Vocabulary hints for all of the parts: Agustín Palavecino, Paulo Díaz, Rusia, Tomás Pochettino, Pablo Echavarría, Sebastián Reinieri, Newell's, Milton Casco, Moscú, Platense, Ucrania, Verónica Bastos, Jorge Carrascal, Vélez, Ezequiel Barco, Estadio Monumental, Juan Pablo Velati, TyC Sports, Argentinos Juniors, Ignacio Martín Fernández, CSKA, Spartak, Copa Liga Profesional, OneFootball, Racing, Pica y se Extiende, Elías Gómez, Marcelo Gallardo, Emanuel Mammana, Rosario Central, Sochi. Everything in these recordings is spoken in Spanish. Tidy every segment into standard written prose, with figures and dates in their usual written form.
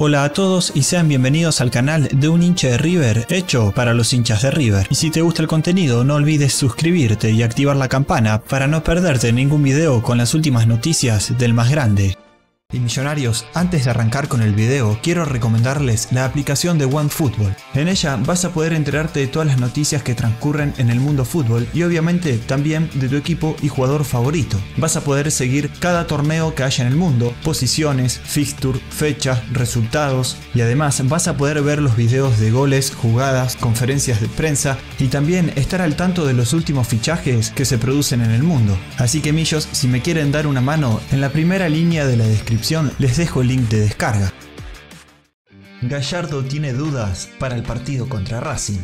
Hola a todos y sean bienvenidos al canal de Un Hincha de River, hecho para los hinchas de River. Y si te gusta el contenido, no olvides suscribirte y activar la campana para no perderte ningún video con las últimas noticias del más grande. Y millonarios, antes de arrancar con el video, quiero recomendarles la aplicación de OneFootball. En ella vas a poder enterarte de todas las noticias que transcurren en el mundo fútbol y obviamente también de tu equipo y jugador favorito. Vas a poder seguir cada torneo que haya en el mundo, posiciones, fixture, fechas, resultados, y además vas a poder ver los videos de goles, jugadas, conferencias de prensa y también estar al tanto de los últimos fichajes que se producen en el mundo. Así que millos, si me quieren dar una mano, en la primera línea de la descripción les dejo el link de descarga. Gallardo tiene dudas para el partido contra Racing.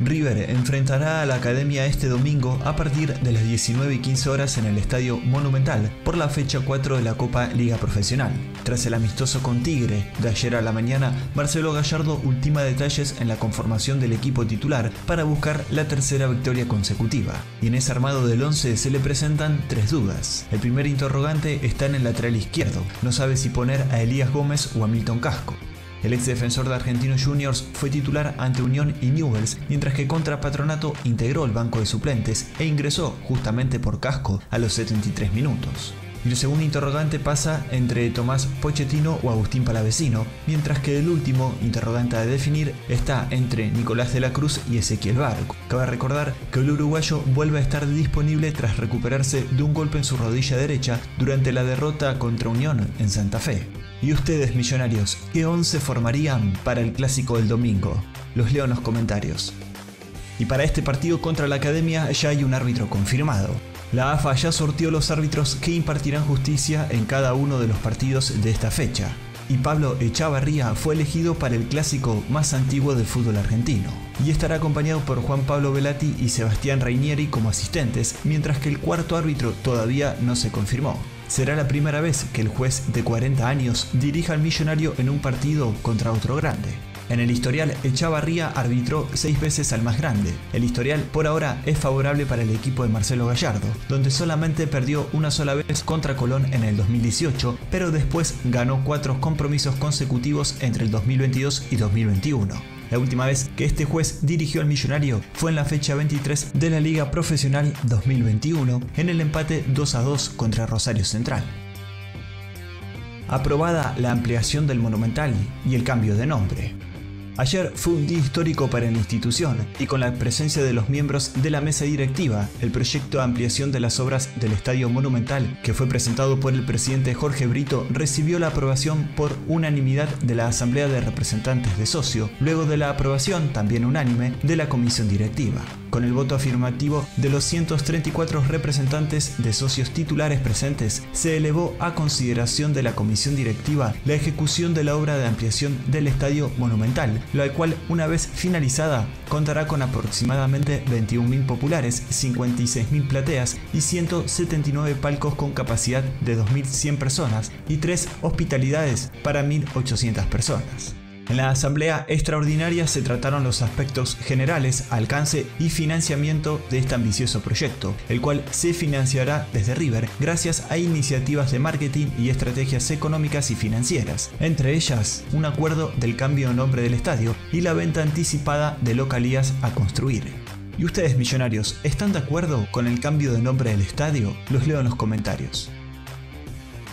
River enfrentará a la Academia este domingo a partir de las 19:15 horas en el Estadio Monumental por la fecha 4 de la Copa Liga Profesional. Tras el amistoso con Tigre de ayer a la mañana, Marcelo Gallardo ultima detalles en la conformación del equipo titular para buscar la tercera victoria consecutiva. Y en ese armado del 11 se le presentan tres dudas. El primer interrogante está en el lateral izquierdo, no sabe si poner a Elías Gómez o a Milton Casco. El ex defensor de Argentinos Juniors fue titular ante Unión y Newell's, mientras que contra Patronato integró el banco de suplentes e ingresó justamente por Casco a los 73 minutos. Y el segundo interrogante pasa entre Tomás Pochettino o Agustín Palavecino, mientras que el último interrogante a definir está entre Nicolás de la Cruz y Ezequiel Barco. Cabe recordar que el uruguayo vuelve a estar disponible tras recuperarse de un golpe en su rodilla derecha durante la derrota contra Unión en Santa Fe. ¿Y ustedes, millonarios, qué 11 formarían para el clásico del domingo? Los leo en los comentarios. Y para este partido contra la Academia ya hay un árbitro confirmado. La AFA ya sorteó los árbitros que impartirán justicia en cada uno de los partidos de esta fecha. Y Pablo Echavarría fue elegido para el clásico más antiguo del fútbol argentino. Y estará acompañado por Juan Pablo Velati y Sebastián Reinieri como asistentes, mientras que el cuarto árbitro todavía no se confirmó. Será la primera vez que el juez de 40 años dirija al millonario en un partido contra otro grande. En el historial, Echavarría arbitró 6 veces al más grande. El historial por ahora es favorable para el equipo de Marcelo Gallardo, donde solamente perdió una sola vez contra Colón en el 2018, pero después ganó 4 compromisos consecutivos entre el 2022 y 2021. La última vez que este juez dirigió al millonario fue en la fecha 23 de la Liga Profesional 2021, en el empate 2-2 contra Rosario Central. Aprobada la ampliación del Monumental y el cambio de nombre. Ayer fue un día histórico para la institución y con la presencia de los miembros de la mesa directiva, el proyecto de ampliación de las obras del Estadio Monumental, que fue presentado por el presidente Jorge Brito, recibió la aprobación por unanimidad de la Asamblea de Representantes de Socio, luego de la aprobación, también unánime, de la Comisión Directiva. Con el voto afirmativo de los 134 representantes de socios titulares presentes, se elevó a consideración de la Comisión Directiva la ejecución de la obra de ampliación del Estadio Monumental, la cual, una vez finalizada, contará con aproximadamente 21.000 populares, 56.000 plateas y 179 palcos con capacidad de 2.100 personas y 3 hospitalidades para 1.800 personas. En la asamblea extraordinaria se trataron los aspectos generales, alcance y financiamiento de este ambicioso proyecto, el cual se financiará desde River gracias a iniciativas de marketing y estrategias económicas y financieras, entre ellas un acuerdo del cambio de nombre del estadio y la venta anticipada de localías a construir. ¿Y ustedes, millonarios, están de acuerdo con el cambio de nombre del estadio? Los leo en los comentarios.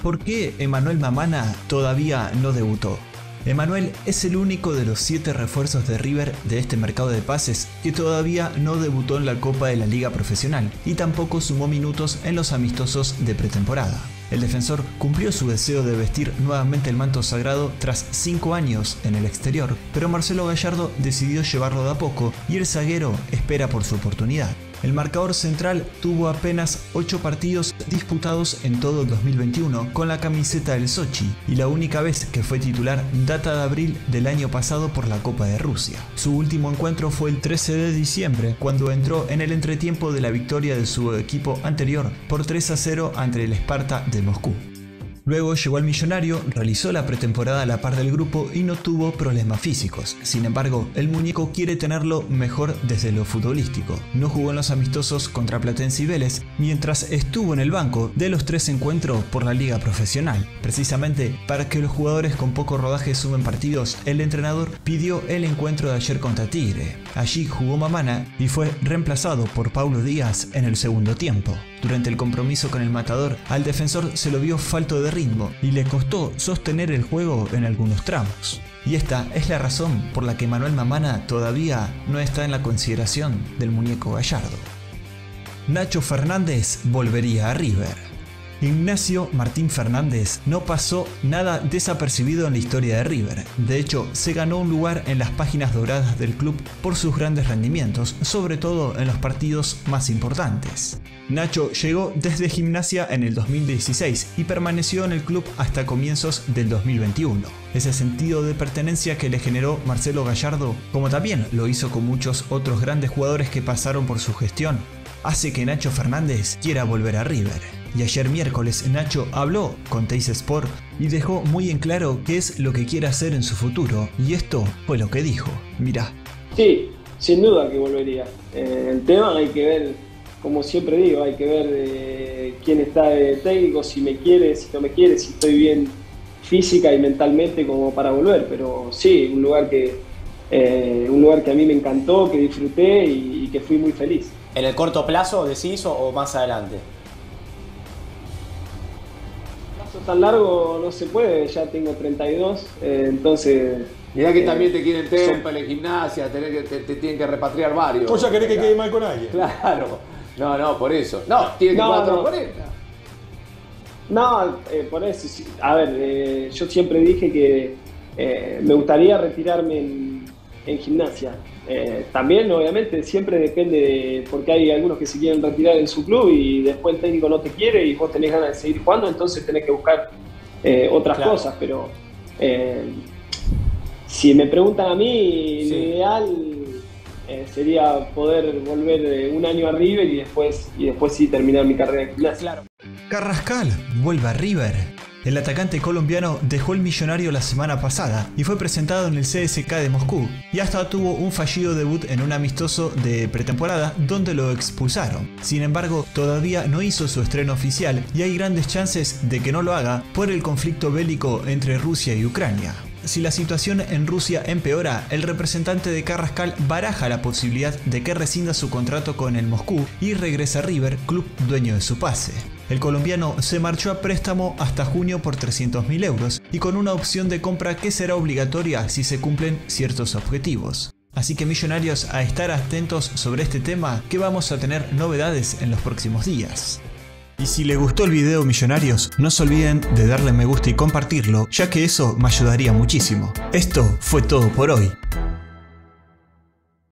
¿Por qué Emanuel Mammana todavía no debutó? Emanuel es el único de los 7 refuerzos de River de este mercado de pases que todavía no debutó en la Copa de la Liga Profesional y tampoco sumó minutos en los amistosos de pretemporada. El defensor cumplió su deseo de vestir nuevamente el manto sagrado tras 5 años en el exterior, pero Marcelo Gallardo decidió llevarlo de a poco y el zaguero espera por su oportunidad. El marcador central tuvo apenas 8 partidos disputados en todo el 2021 con la camiseta del Sochi y la única vez que fue titular data de abril del año pasado por la Copa de Rusia. Su último encuentro fue el 13 de diciembre cuando entró en el entretiempo de la victoria de su equipo anterior por 3-0 ante el Spartak de Moscú. Luego llegó al Millonario, realizó la pretemporada a la par del grupo y no tuvo problemas físicos. Sin embargo, el muñeco quiere tenerlo mejor desde lo futbolístico. No jugó en los amistosos contra Platense y Vélez, mientras estuvo en el banco de los tres encuentros por la Liga Profesional. Precisamente para que los jugadores con poco rodaje sumen partidos, el entrenador pidió el encuentro de ayer contra Tigre. Allí jugó Mammana y fue reemplazado por Paulo Díaz en el segundo tiempo. Durante el compromiso con el Matador, al defensor se lo vio falto de ritmo y le costó sostener el juego en algunos tramos. Y esta es la razón por la que Emanuel Mammana todavía no está en la consideración del muñeco Gallardo. Nacho Fernández volvería a River. Ignacio Martín Fernández no pasó nada desapercibido en la historia de River. De hecho, se ganó un lugar en las páginas doradas del club por sus grandes rendimientos, sobre todo en los partidos más importantes. Nacho llegó desde Gimnasia en el 2016 y permaneció en el club hasta comienzos del 2021. Ese sentido de pertenencia que le generó Marcelo Gallardo, como también lo hizo con muchos otros grandes jugadores que pasaron por su gestión, hace que Nacho Fernández quiera volver a River. Y ayer miércoles Nacho habló con TyC Sports y dejó muy en claro qué es lo que quiere hacer en su futuro. Y esto fue lo que dijo. Mirá. Sí, sin duda que volvería. El tema hay que ver, como siempre digo, hay que ver quién está de técnico, si me quiere, si no me quiere, si estoy bien física y mentalmente como para volver. Pero sí, un lugar que a mí me encantó, que disfruté y que fui muy feliz. ¿En el corto plazo decís o más adelante? Tan largo no se puede, ya tengo 32, entonces... Mirá que también te quieren Temple, Gimnasia, te tienen que repatriar varios. Vos ya querés que quede mal con alguien. Claro, no, por eso. No, tiene que jugar 40. No, por eso, sí. A ver, yo siempre dije que me gustaría retirarme en Gimnasia. También, obviamente, siempre depende de... Porque hay algunos que se quieren retirar en su club y después el técnico no te quiere y vos tenés ganas de seguir jugando, entonces tenés que buscar otras cosas. Pero si me preguntan a mí, lo ideal sería poder volver un año a River y después sí terminar mi carrera en Gimnasia. Claro. Carrascal vuelve a River. El atacante colombiano dejó el Millonario la semana pasada y fue presentado en el CSKA de Moscú y hasta tuvo un fallido debut en un amistoso de pretemporada donde lo expulsaron. Sin embargo, todavía no hizo su estreno oficial y hay grandes chances de que no lo haga por el conflicto bélico entre Rusia y Ucrania. Si la situación en Rusia empeora, el representante de Carrascal baraja la posibilidad de que rescinda su contrato con el Moscú y regrese a River, club dueño de su pase. El colombiano se marchó a préstamo hasta junio por 300.000 euros y con una opción de compra que será obligatoria si se cumplen ciertos objetivos. Así que millonarios, a estar atentos sobre este tema, que vamos a tener novedades en los próximos días. Y si les gustó el video, millonarios, no se olviden de darle me gusta y compartirlo, ya que eso me ayudaría muchísimo. Esto fue todo por hoy.